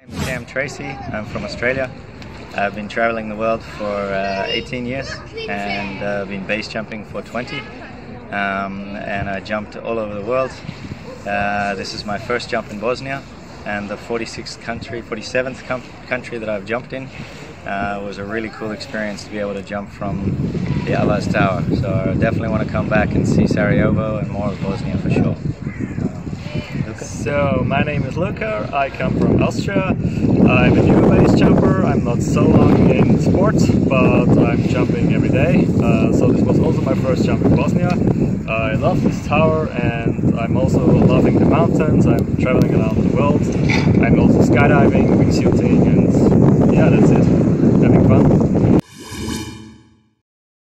I'm Cam Tracy, I'm from Australia. I've been traveling the world for 18 years and been base jumping for 20. And I jumped all over the world. This is my first jump in Bosnia, and the 47th country that I've jumped in. Was a really cool experience to be able to jump from the Avaz Tower. So I definitely want to come back and see Sarajevo and more of Bosnia for sure. Luca? So my name is Luca, I come from Austria. I'm a new base jumper. I'm not so long in sports, but I'm jumping every day. So this was also my first jump in Bosnia. I love this tower, and I'm also loving the mountains. I'm traveling around the world. I'm also skydiving, wingsuiting, and yeah, that's it. Having fun.